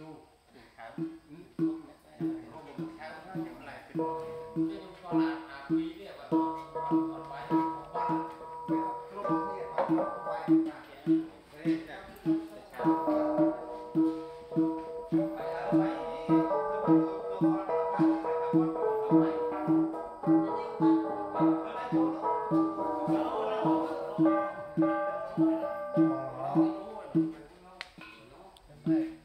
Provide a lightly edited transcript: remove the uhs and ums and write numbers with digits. All right.